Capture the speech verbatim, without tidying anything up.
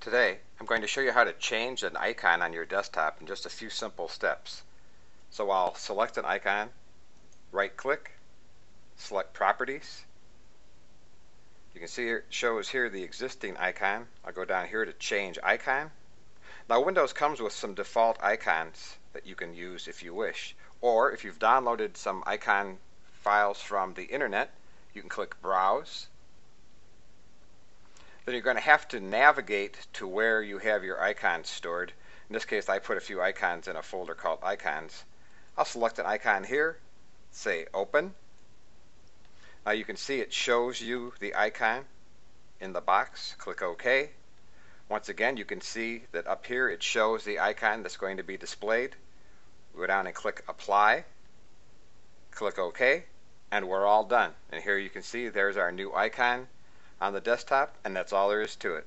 Today, I'm going to show you how to change an icon on your desktop in just a few simple steps. So I'll select an icon, right-click, select Properties. You can see here, it shows here the existing icon. I'll go down here to Change Icon. Now Windows comes with some default icons that you can use if you wish. Or if you've downloaded some icon files from the internet, you can click Browse. Then you're going to have to navigate to where you have your icons stored. In this case, I put a few icons in a folder called Icons. I'll select an icon here, say Open. Now you can see it shows you the icon in the box. Click OK. Once again, you can see that up here it shows the icon that's going to be displayed. Go down and click Apply. Click OK, and we're all done. And here you can see there's our new icon on the desktop, and that's all there is to it.